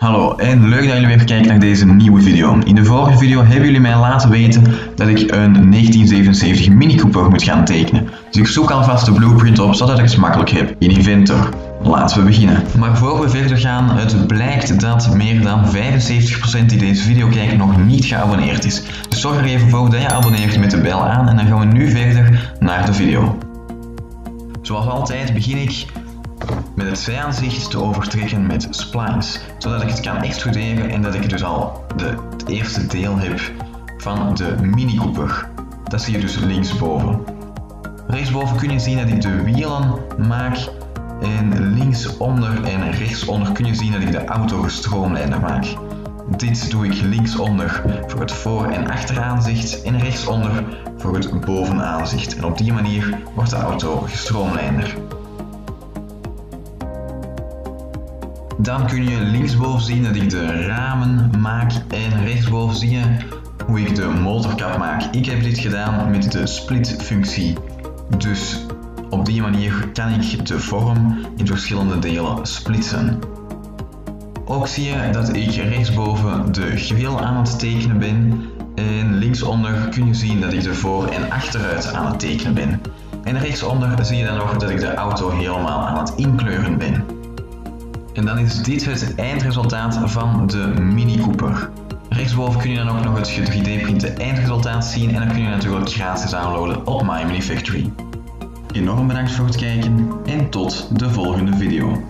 Hallo en leuk dat jullie weer kijken naar deze nieuwe video. In de vorige video hebben jullie mij laten weten dat ik een 1977 Mini Cooper moet gaan tekenen. Dus ik zoek alvast de blueprint op zodat ik het makkelijk heb in Inventor. Laten we beginnen. Maar voor we verder gaan, het blijkt dat meer dan 75% die deze video kijken nog niet geabonneerd is. Dus zorg er even voor dat je abonneert met de bel aan en dan gaan we nu verder naar de video. Zoals altijd begin ik met het zijaanzicht te overtrekken met splines, zodat ik het kan extruderen en dat ik dus al het eerste deel heb van de Mini Cooper. Dat zie je dus linksboven. Rechtsboven kun je zien dat ik de wielen maak en linksonder en rechtsonder kun je zien dat ik de auto gestroomlijnder maak. Dit doe ik linksonder voor het voor- en achteraanzicht en rechtsonder voor het bovenaanzicht. En op die manier wordt de auto gestroomlijnder. Dan kun je linksboven zien dat ik de ramen maak en rechtsboven zie je hoe ik de motorkap maak. Ik heb dit gedaan met de split-functie. Dus op die manier kan ik de vorm in verschillende delen splitsen. Ook zie je dat ik rechtsboven de grill aan het tekenen ben. En linksonder kun je zien dat ik de voor- en achteruit aan het tekenen ben. En rechtsonder zie je dan nog dat ik de auto helemaal aan het inkleuren ben. En dan is dit het eindresultaat van de Mini Cooper. Rechtsboven kun je dan ook nog het 3D-printen eindresultaat zien en dan kun je natuurlijk gratis downloaden op MyMiniFactory. Enorm bedankt voor het kijken en tot de volgende video.